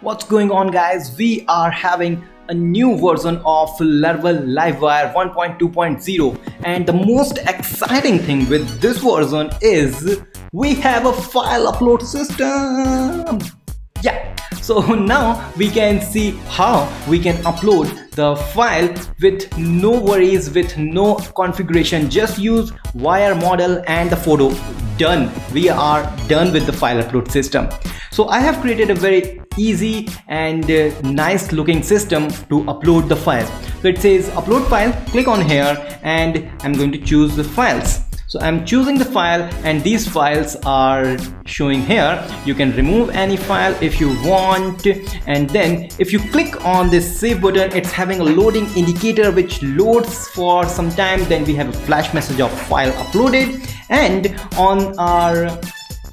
What's going on, guys? We are having a new version of Laravel Livewire 1.2.0, and the most exciting thing with this version is we have a file upload system. Yeah, so now we can see how we can upload the file with no worries, with no configuration. Just use Wire:model and the photo. Done. We are done with the file upload system. So I have created a very easy and nice looking system to upload the files. So it says upload file, click on here, and I'm going to choose the files. So I'm choosing the file, and these files are showing here. You can remove any file if you want, and then if you click on this save button, it's having a loading indicator which loads for some time. Then we have a flash message of file uploaded, and on our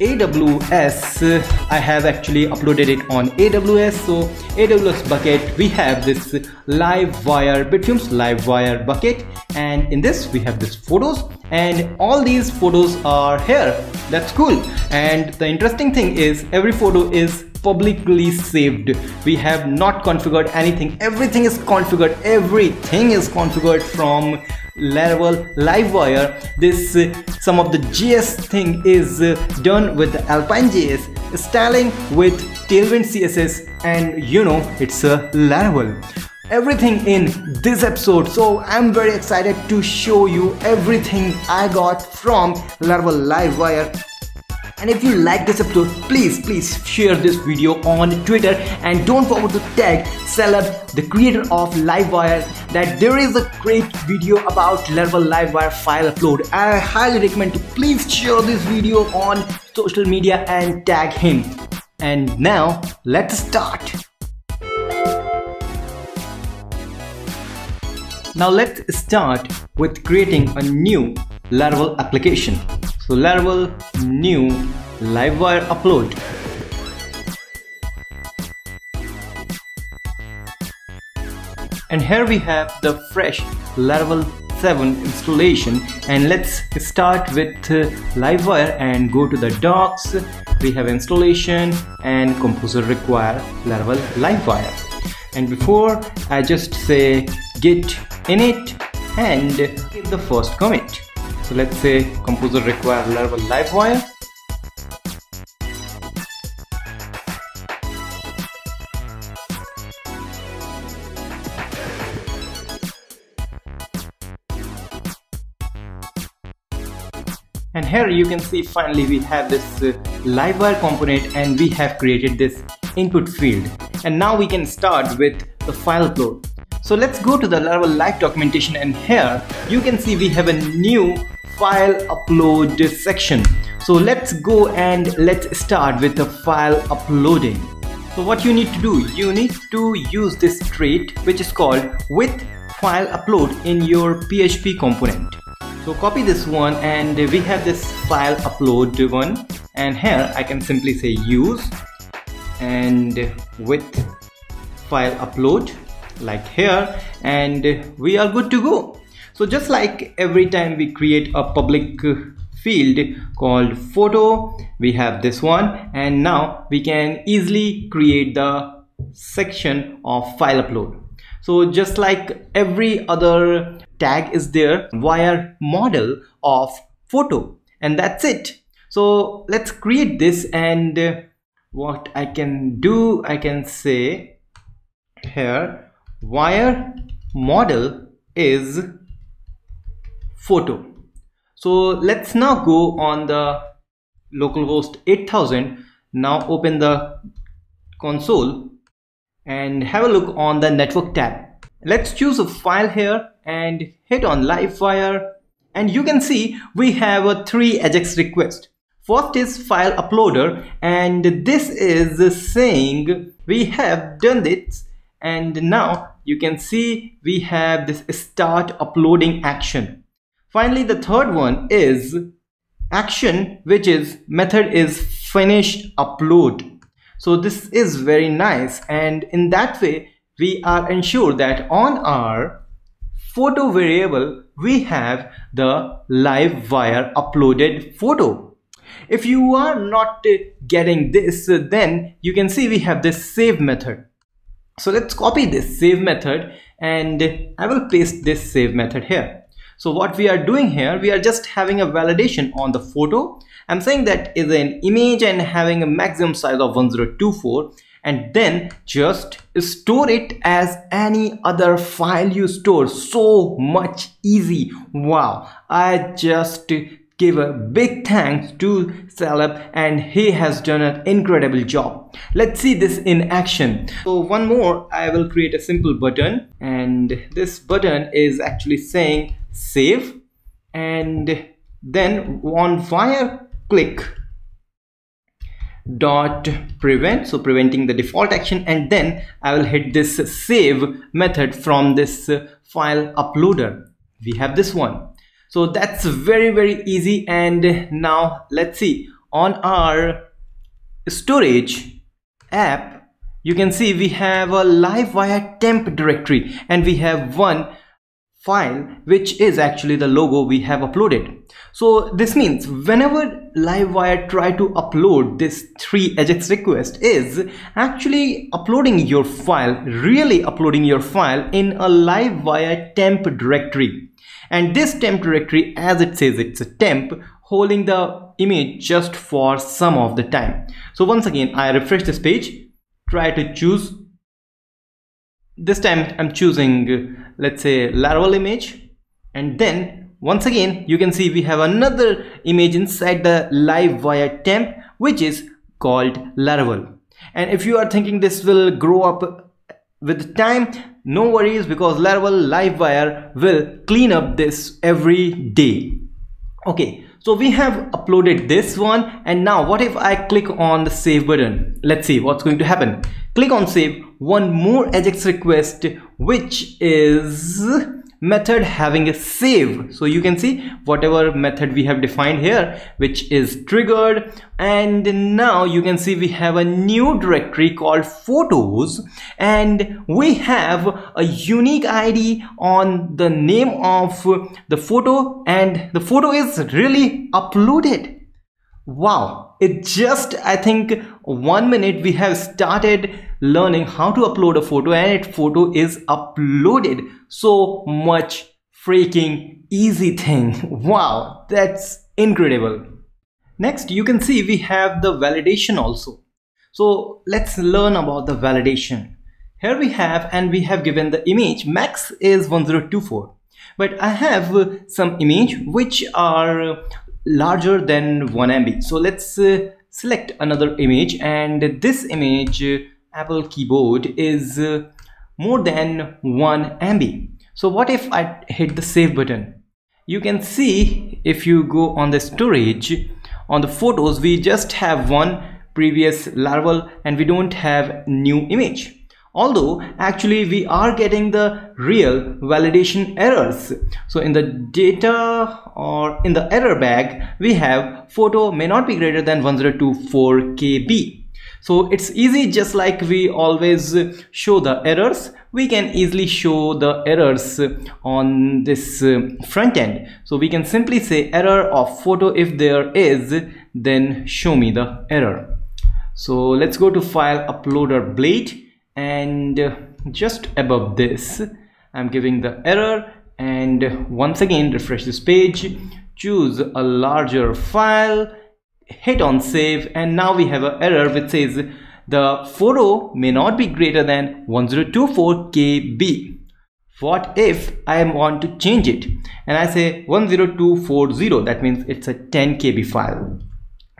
AWS, I have actually uploaded it on AWS. So AWS bucket, we have this Livewire, Bitfumes Livewire bucket, and in this we have this photos, and all these photos are here. That's cool. And the interesting thing is every photo is publicly saved. We have not configured anything. Everything is configured. Everything is configured from Laravel Livewire. This some of the JS thing is done with the Alpine JS, styling with Tailwind CSS, and you know it's a Laravel. Everything in this episode, so I'm very excited to show you everything I got from Laravel Livewire. And if you like this episode, please share this video on Twitter, and don't forget to tag Celeb, the creator of Livewire, that there is a great video about Laravel Livewire file upload. I highly recommend to please share this video on social media and tag him. And now let's start. Now let's start with creating a new Laravel application. So Laravel new Livewire upload. And here we have the fresh Laravel 7 installation. And let's start with Livewire and go to the docs. We have installation and composer require Laravel Livewire. And before, I just say git init and give the first commit. So let's say composer require Laravel Livewire. And here you can see finally we have this Livewire component, and we have created this input field. And now we can start with the file upload. So let's go to the Laravel Live documentation, and here you can see we have a new file upload section. So let's go and let's start with the file uploading. So what you need to do, you need to use this trait which is called with file upload in your PHP component. So copy this one, and we have this file upload one, and here I can simply say use and with file upload like here, and we are good to go. So just like every time we create a public field called photo, we have this one, and now we can easily create the section of file upload. So just like every other tag is there, Wire:model of photo, and that's it. So let's create this, and what I can do, I can say here Wire:model is photo. So let's now go on the localhost 8000. Now open the console and have a look on the network tab. Let's choose a file here and hit on Livewire, and you can see we have a 3 AJAX request. First is file uploader, and this is saying we have done this. And now you can see we have this start uploading action. Finally, the third one is action, which is method is finished upload. So this is very nice, and in that way we are ensured that on our photo variable we have the Livewire uploaded photo. If you are not getting this, then you can see we have this save method. So let's copy this save method and I will paste this save method here. So what we are doing here, we are just having a validation on the photo. I'm saying that is an image and having a maximum size of 1024, and then just store it as any other file you store. So much easy. Wow, I just give a big thanks to Celeb and he has done an incredible job. Let's see this in action. So one more, I will create a simple button, and this button is actually saying save, and then on wire click dot prevent, so preventing the default action, and then I will hit this save method from this file uploader. We have this one. So that's very, very easy. And now let's see on our storage app, you can see we have a Livewire temp directory and we have one file which is actually the logo we have uploaded. So this means whenever Livewire try to upload this three AJAX request is actually uploading your file, really uploading your file in a Livewire temp directory. And this temp directory, as it says, it's a temp holding the image just for some of the time. So once again, I refresh this page, try to choose. This time I'm choosing, let's say, Laravel image. And then once again, you can see we have another image inside the Livewire temp, which is called Laravel. And if you are thinking this will grow up with time, no worries, because Laravel Livewire will clean up this every day. Okay, so we have uploaded this one, and now what if I click on the save button? Let's see what's going to happen. Click on save, one more AJAX request, which is method having a save. So you can see whatever method we have defined here, which is triggered, and now you can see we have a new directory called photos, and we have a unique ID on the name of the photo, and the photo is really uploaded. Wow, it just, I think, 1 minute we have started learning how to upload a photo, and that photo is uploaded. So much freaking easy thing. Wow, that's incredible. Next, you can see we have the validation also. So let's learn about the validation. Here we have, and we have given the image max is 1024, but I have some image which are larger than 1 MB. So let's select another image, and this image Apple keyboard is more than 1 MB. So what if I hit the save button? You can see if you go on the storage, on the photos, we just have one previous Laravel and we don't have new image. Although actually we are getting the real validation errors. So in the data or in the error bag, we have photo may not be greater than 1024 KB. So it's easy, just like we always show the errors, we can easily show the errors on this front end. So we can simply say error of photo, if there is, then show me the error. So let's go to file uploader blade. And just above this, I'm giving the error, and once again refresh this page, choose a larger file, hit on save, and now we have an error which says the photo may not be greater than 1024 KB. What if I want to change it and I say 10240? That means it's a 10 KB file.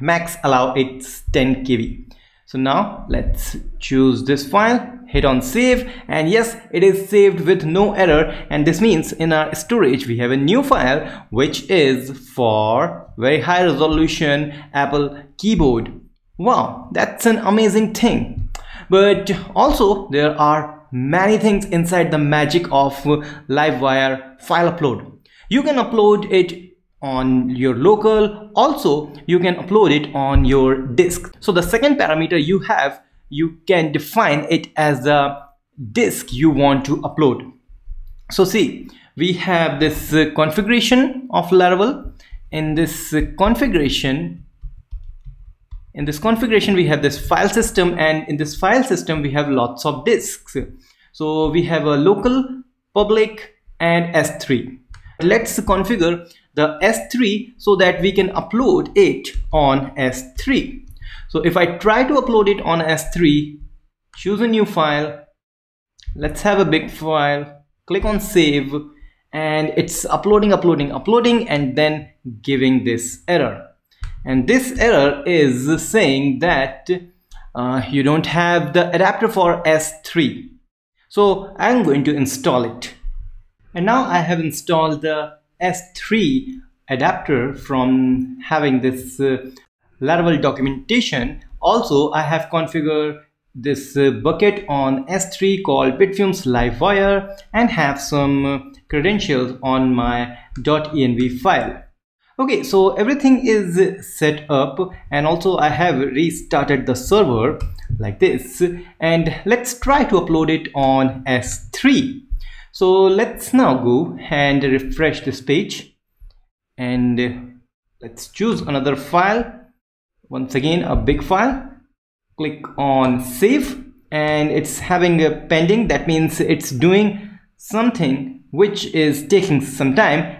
Max allow it's 10 KB. So now let's choose this file, hit on save, and yes, it is saved with no error. And this means in our storage, we have a new file, which is for very high resolution Apple keyboard. Wow, that's an amazing thing. But also there are many things inside the magic of Livewire file upload. You can upload it on your local, also you can upload it on your disk. So the second parameter you have, you can define it as a disk you want to upload. So see, we have this configuration of Laravel. In this configuration, In this configuration, we have this file system, and in this file system, we have lots of disks. So we have a local, public, and S3. Let's configure the S3 so that we can upload it on S3. So if I try to upload it on S3, choose a new file. Let's have a big file. Click on save, and it's uploading, and then giving this error. And this error is saying that you don't have the adapter for S3. So I'm going to install it. And now I have installed the S3 adapter from having this Laravel documentation. Also, I have configured this bucket on S3 called Bitfumes Livewire and have some credentials on my .env file. Okay, so everything is set up, and also I have restarted the server like this, and let's try to upload it on S3. So let's now go and refresh this page, and let's choose another file. Once again, a big file. Click on save, and it's having a pending. That means it's doing something which is taking some time.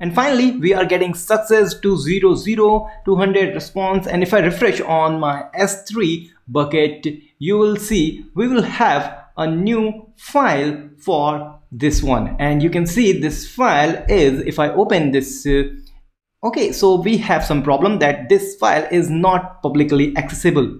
And finally, we are getting success 200 response. And if I refresh on my S3 bucket, you will see we will have a new file for this one. And you can see this file is, if I open this, okay, so we have some problem that this file is not publicly accessible.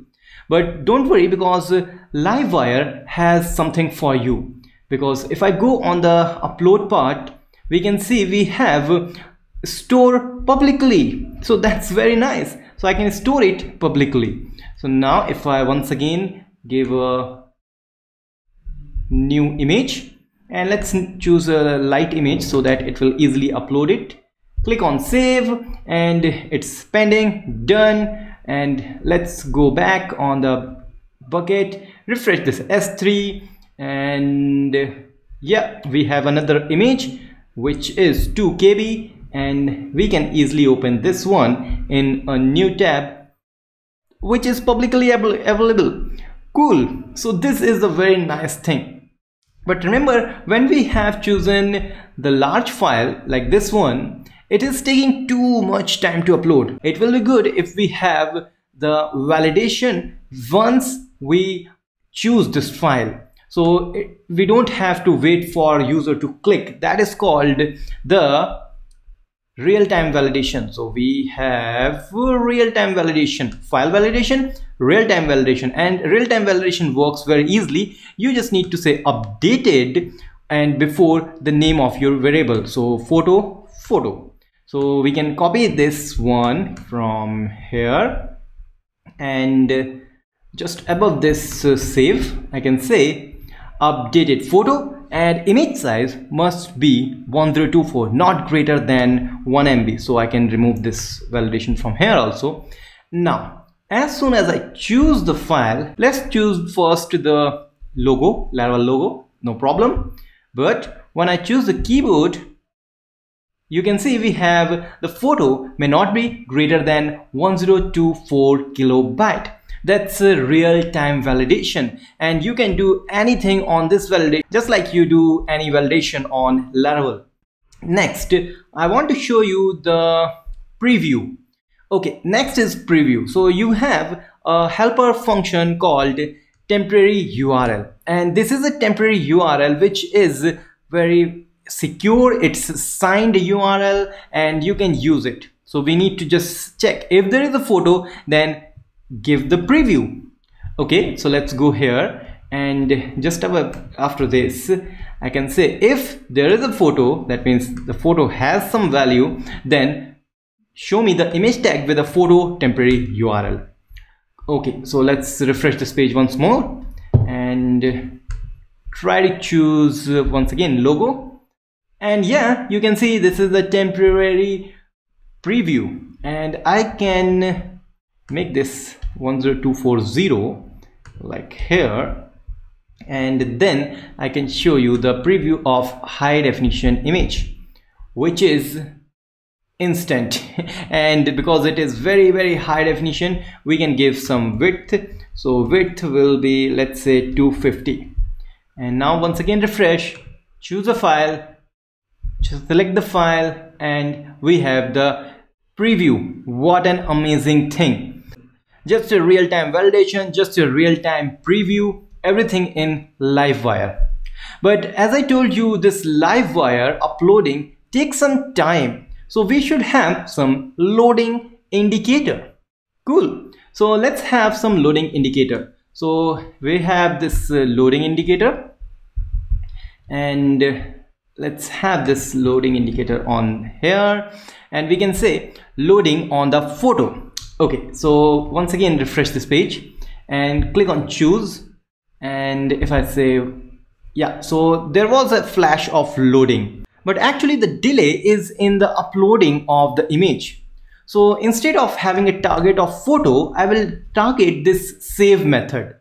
But don't worry, because Livewire has something for you. Because if I go on the upload part, we can see we have store publicly. So that's very nice. So I can store it publicly. So now if I once again give a new image, and let's choose a light image so that it will easily upload it. Click on save, and it's pending, done. And let's go back on the bucket, refresh this S3, and yeah, we have another image which is 2 KB, and we can easily open this one in a new tab which is publicly available. Cool. So this is a very nice thing. But remember, when we have chosen the large file like this one, it is taking too much time to upload. It will be good if we have the validation once we choose this file. So we don't have to wait for user to click. That is called the real-time validation. So we have real-time validation, file validation, real-time validation, and real-time validation works very easily. You just need to say updated and before the name of your variable. So photo, photo. So we can copy this one from here, and just above this save, I can say updated photo, and image size must be 1024, not greater than 1 MB. So I can remove this validation from here also. Now, as soon as I choose the file, let's choose first the logo, Laravel logo, no problem. But when I choose the keyboard, you can see we have the photo may not be greater than 1024 kilobyte. That's a real-time validation, and you can do anything on this validation just like you do any validation on Laravel. Next, I want to show you the preview. Okay, next is preview. So you have a helper function called temporary URL, and this is a temporary URL which is very secure. It's signed URL, and you can use it. So we need to just check if there is a photo, then give the preview. Okay, so let's go here, and just after this I can say if there is a photo, that means the photo has some value, then show me the image tag with a photo temporary URL. Okay, so let's refresh this page once more and try to choose once again logo, and yeah, you can see this is the temporary preview, and I can make this 10240 like here, and then I can show you the preview of high definition image, which is instant, and because it is very, very high definition, we can give some width. So width will be, let's say, 250. And now once again refresh, choose a file, just select the file, and we have the preview. What an amazing thing. Just a real-time validation, just a real-time preview, everything in Livewire. But as I told you, this Livewire uploading takes some time, so we should have some loading indicator. Cool. So let's have some loading indicator. So we have this loading indicator, and let's have this loading indicator on here, and we can say loading on the photo. Okay, so once again refresh this page and click on choose, and if I say, yeah, so there was a flash of loading, but actually the delay is in the uploading of the image. So instead of having a target of photo, I will target this save method.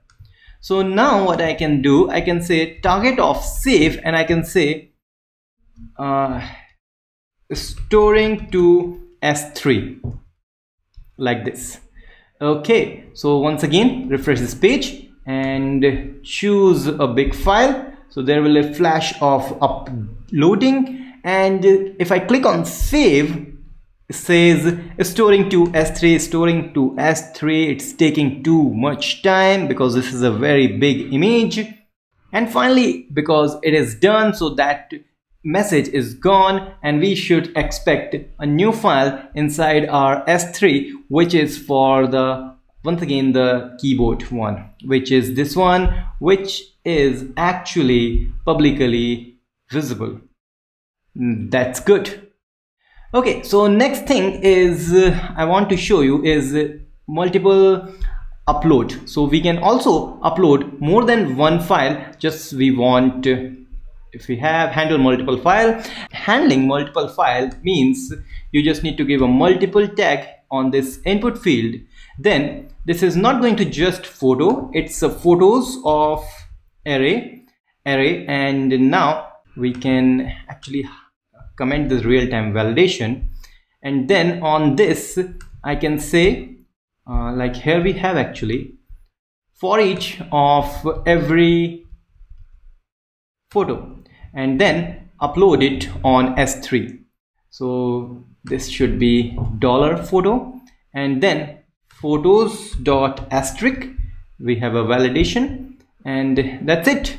So now what I can do, I can say target of save, and I can say storing to S3 like this. Okay, so once again refresh this page and choose a big file. So there will be a flash of uploading, and if I click on save, it says storing to S3, storing to S3. It's taking too much time because this is a very big image. And finally, because it is done, so that message is gone, and we should expect a new file inside our S3, which is for the, once again, the keyboard one, which is this one, which is actually publicly visible. That's good. Okay, so next thing is I want to show you is multiple upload. So we can also upload more than one file. Just we want if we have handle multiple file, handling multiple file means you just need to give a multiple tag on this input field. Then this is not going to just photo, it's a photos of array. And now we can actually comment this real-time validation, and then on this I can say like here we have actually for each of every photo, and then upload it on S3. So this should be $photo, and then photos dot asterisk, we have a validation, and that's it.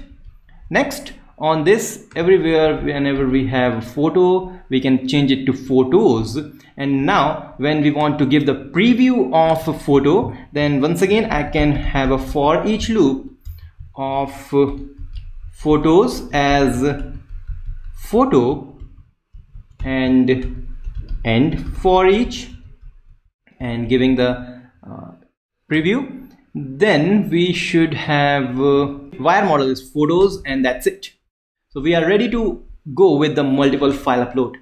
Next on this, everywhere whenever we have a photo, we can change it to photos. And now when we want to give the preview of a photo, then once again I can have a for each loop of photos as photo and end for each, and giving the preview. Then we should have Wire:model is photos, and that's it. So we are ready to go with the multiple file upload.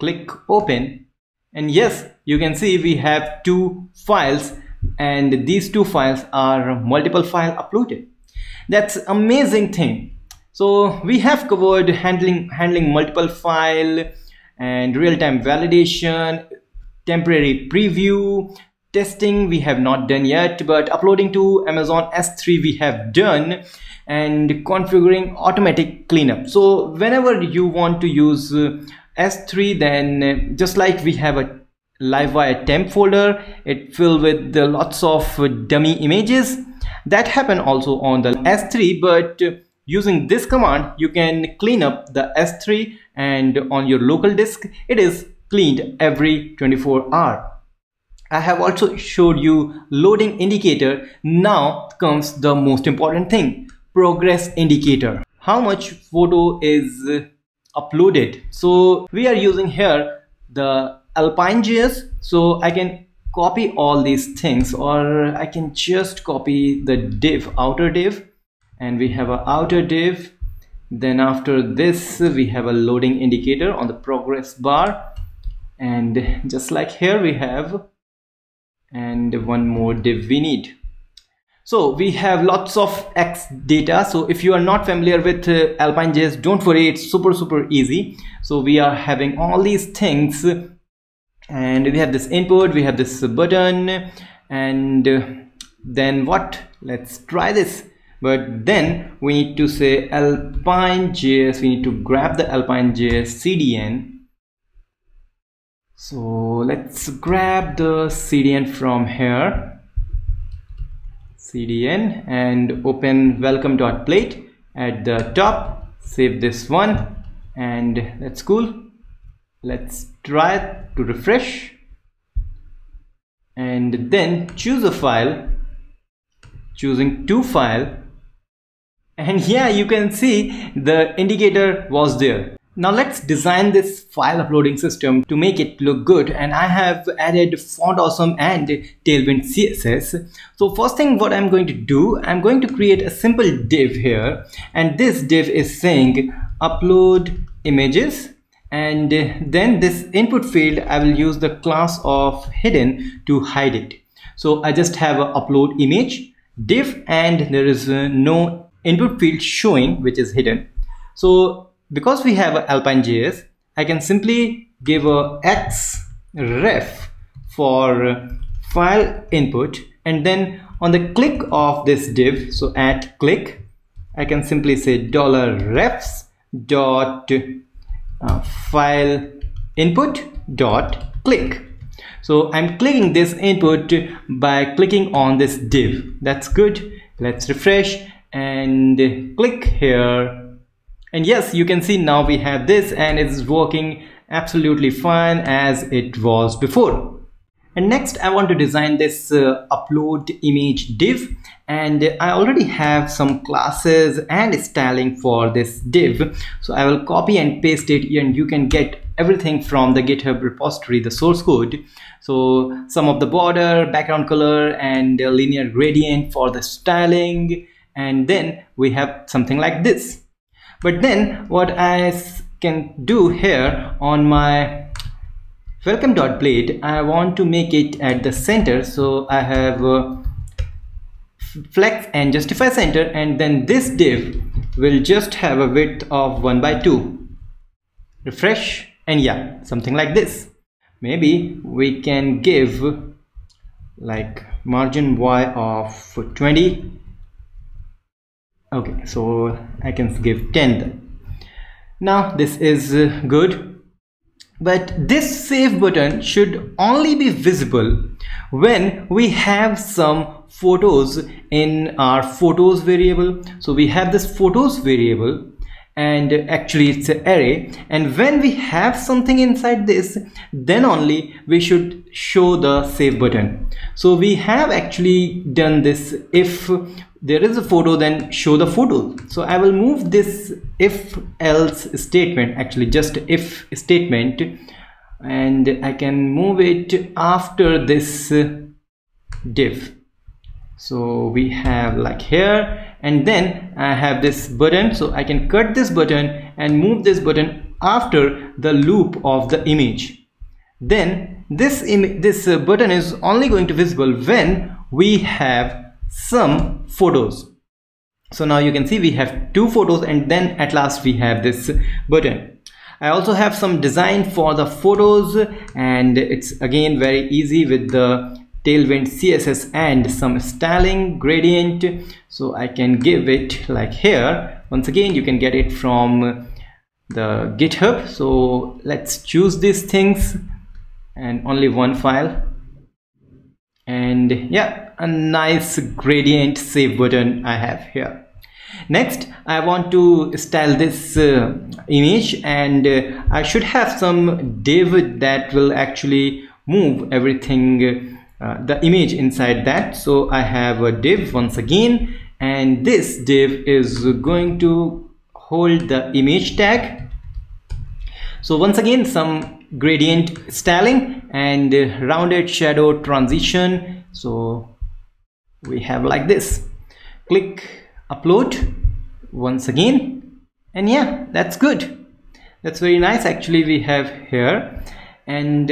Click open, and yes, you can see we have two files, and these two files are multiple file uploaded. That's amazing thing. So we have covered handling multiple file, and real-time validation, temporary preview, testing we have not done yet, but uploading to Amazon S3 we have done, and configuring automatic cleanup. So whenever you want to use S3, then just like we have a Livewire temp folder, it filled with lots of dummy images. That happen also on the S3, but using this command you can clean up the S3, and on your local disk it is cleaned every 24 hours. I have also showed you loading indicator. Now comes the most important thing, progress indicator, how much photo is uploaded. So we are using here the Alpine JS, so I can copy all these things, or I can just copy the div, outer div, and we have an outer div. Then after this we have a loading indicator on the progress bar, and just like here we have, and one more div we need. So we have lots of X data. So if you are not familiar with Alpine JS, don't worry, it's super easy. So we are having all these things, and we have this input, we have this button, and then what? Let's try this. But then we need to say Alpine JS, we need to grab the Alpine JS CDN. So let's grab the CDN from here, CDN, and open welcome.plate at the top, save this one, and that's cool. Let's try to refresh and then choose a file, choosing to file, and yeah, you can see the indicator was there. Now let's design this file uploading system to make it look good, and I have added Font Awesome and Tailwind CSS. So first thing what I'm going to do, I'm going to create a simple div here, and this div is saying upload images, and then this input field I will use the class of hidden to hide it. So I just have a upload image div, and there is no input field showing which is hidden. So because we have Alpine JS, I can simply give a href for file input, and then on the click of this div, so at click, I can simply say $refs dot file input dot click. So I'm clicking this input by clicking on this div. That's good. Let's refresh and click here. And yes, you can see now we have this, and it's working absolutely fine as it was before. And next I want to design this upload image div, and I already have some classes and styling for this div. So I will copy and paste it, and you can get everything from the GitHub repository, the source code. So some of the border, background color, and linear gradient for the styling. And then we have something like this. But then what I can do here on my welcome.plate, I want to make it at the center. So I have flex and justify center, and then this div will just have a width of 1 by 2. Refresh, and yeah, something like this. Maybe we can give like margin y of 20. Okay, so I can give 10 then. Now this is good, but this save button should only be visible when we have some photos in our photos variable. So we have this photos variable, and actually it's an array, and when we have something inside this, then only we should show the save button. So we have actually done this: if there is a photo, then show the photo. So I will move this if else statement, actually just if statement, and I can move it after this div. So we have like here, and then I have this button, so I can cut this button and move this button after the loop of the image. Then this button is only going to be visible when we have some photos. So now you can see we have 2 photos, and then at last we have this button. I also have some design for the photos, and it's again very easy with the Tailwind CSS and some styling gradient. So I can give it like here. Once again, you can get it from the GitHub. So let's choose these things, and only one file, and yeah, a nice gradient save button I have here. Next, I want to style this image, and I should have some div that will actually move everything, the image inside that. So I have a div once again, and this div is going to hold the image tag. So once again, some gradient styling and rounded shadow transition. So we have like this. Click upload once again, and yeah, that's good. That's very nice. Actually we have here, and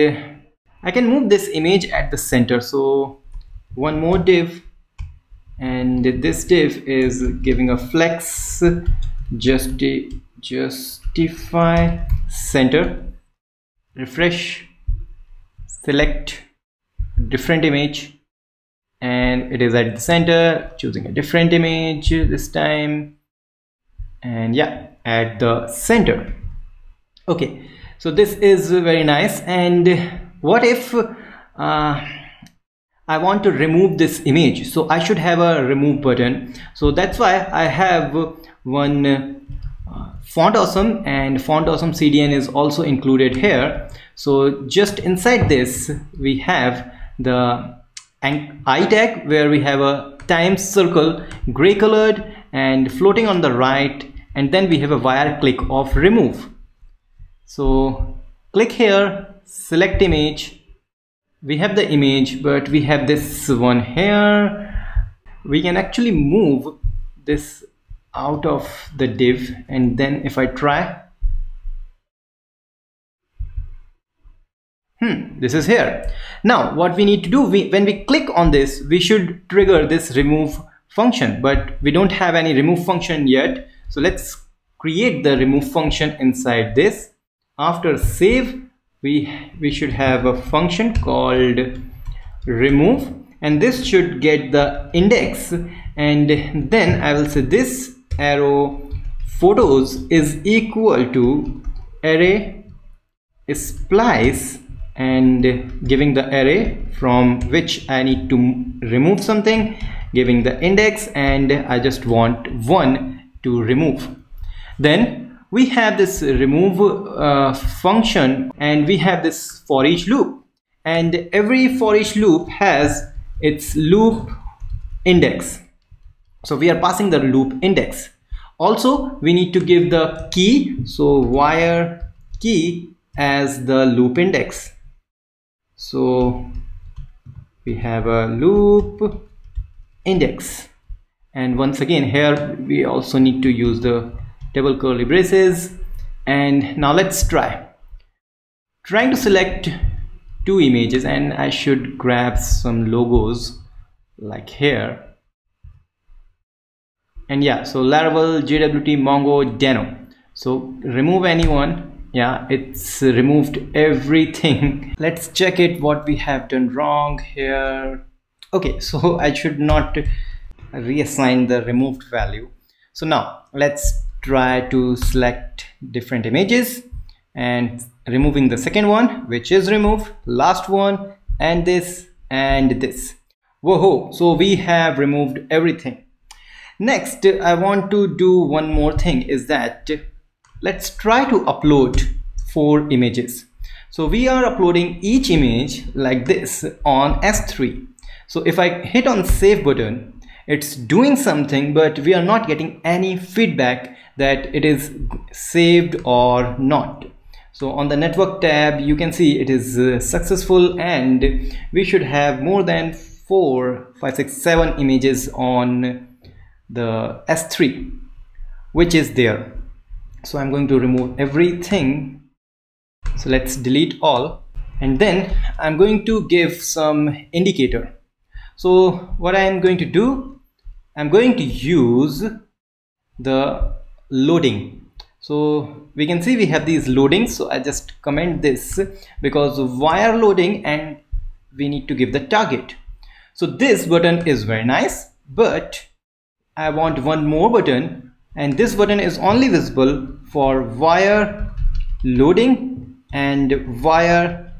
I can move this image at the center. So one more div, And this div is giving a flex justify center. Refresh, select different image, and it is at the center, choosing a different image this time, and yeah, at the center. Okay, so this is very nice. And what if I want to remove this image? So I should have a remove button. So that's why I have one Font Awesome, and Font Awesome CDN is also included here. So just inside this we have the I tag, where we have a time circle, gray colored and floating on the right, and then we have a wire click of remove. So click here, select image. We have the image, but we have this one here. We can actually move this out of the div, and then if I try, this is here. Now what we need to do, when we click on this, we should trigger this remove function, but we don't have any remove function yet. So let's create the remove function inside this. After save, we should have a function called remove, and this should get the index, and then I will say this arrow photos is equal to array splice, and giving the array from which I need to remove something, giving the index, and I just want one to remove. Then we have this remove function, and we have this for each loop, and every for each loop has its loop index. So we are passing the loop index. Also we need to give the key, so wire key as the loop index. So we have a loop index, and once again here we also need to use the double curly braces. And now let's try trying to select two images, and I should grab some logos like here. And yeah, so Laravel, JWT, Mongo, Deno. So remove anyone. Yeah, it's removed everything. Let's check it what we have done wrong here. Okay, so I should not reassign the removed value. So now let's try to select different images, and removing the second one, which is remove, last one, and this, and this. Whoa, so we have removed everything. Next, I want to do one more thing, is that let's try to upload 4 images. So we are uploading each image like this on S3. So if I hit on save button, it's doing something, but we are not getting any feedback that it is saved or not. So on the network tab, you can see it is successful, and we should have more than 4, 5, 6, 7 images on the S3, which is there. So I'm going to remove everything. So let's delete all, and then I'm going to give some indicator. So what I am going to do, I'm going to use the loading. So we can see we have these loadings. So I just comment this, because wire loading, and we need to give the target. So this button is very nice, but I want one more button, and this button is only visible for wire loading, and wire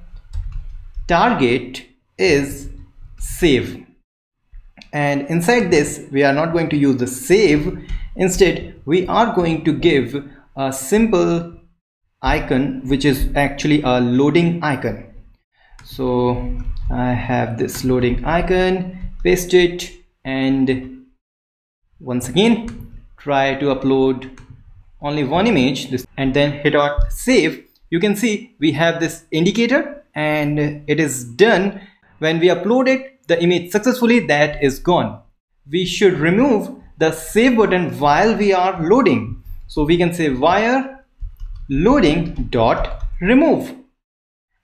target is save. And inside this, we are not going to use the save. Instead, we are going to give a simple icon, which is actually a loading icon. So I have this loading icon, paste it, and once again try to upload only one image, and then hit on save. You can see we have this indicator, and it is done. When we uploaded the image successfully, that is gone. We should remove the save button while we are loading, so we can say wire loading dot remove,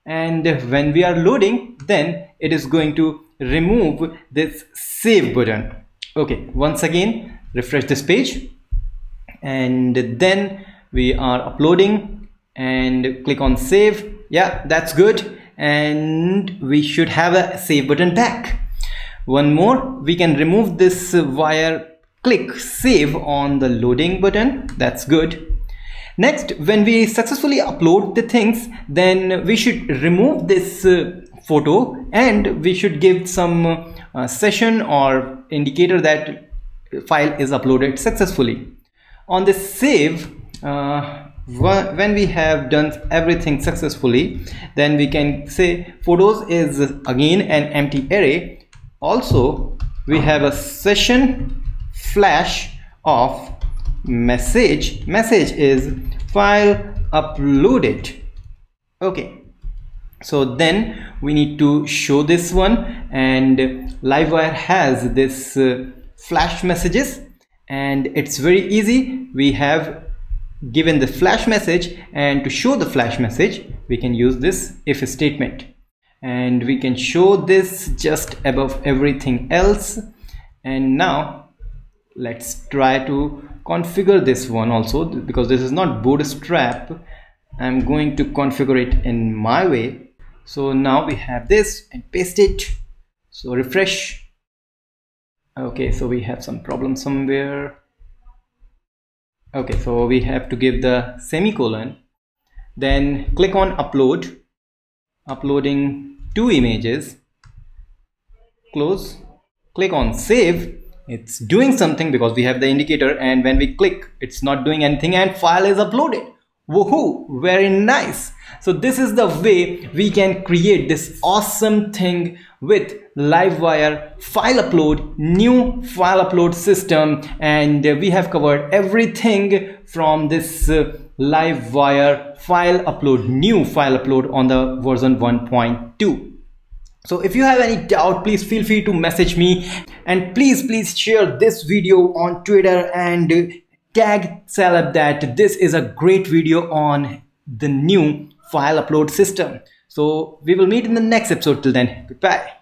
and when we are loading, then it is going to remove this save button. Okay, once again, refresh this page, and then we are uploading and click on save. Yeah, that's good. And we should have a save button back. One more, we can remove this wire, click save on the loading button. That's good. Next, when we successfully upload the things, then we should remove this photo, and we should give some session or indicator that file is uploaded successfully. On the save, when we have done everything successfully, then we can say photos is again an empty array. Also, we have a session flash of message. Message is file uploaded. Okay, so then we need to show this one, and Livewire has this flash messages, and it's very easy. We have given the flash message, and to show the flash message we can use this if statement, and we can show this just above everything else. And now let's try to configure this one also, because this is not bootstrap. I'm going to configure it in my way. So now we have this, and paste it. So refresh. Okay, so we have some problem somewhere. Okay, so we have to give the semicolon, then click on upload, uploading two images, close, click on save. It's doing something because we have the indicator, and when we click, it's not doing anything, and file is uploaded. Woohoo, very nice. So this is the way we can create this awesome thing with Livewire file upload, new file upload system. And we have covered everything from this Livewire file upload, new file upload on the version 1.2. So if you have any doubt, please feel free to message me, and please share this video on Twitter and tag Celeb that this is a great video on the new file upload system. So we will meet in the next episode. Till then, goodbye.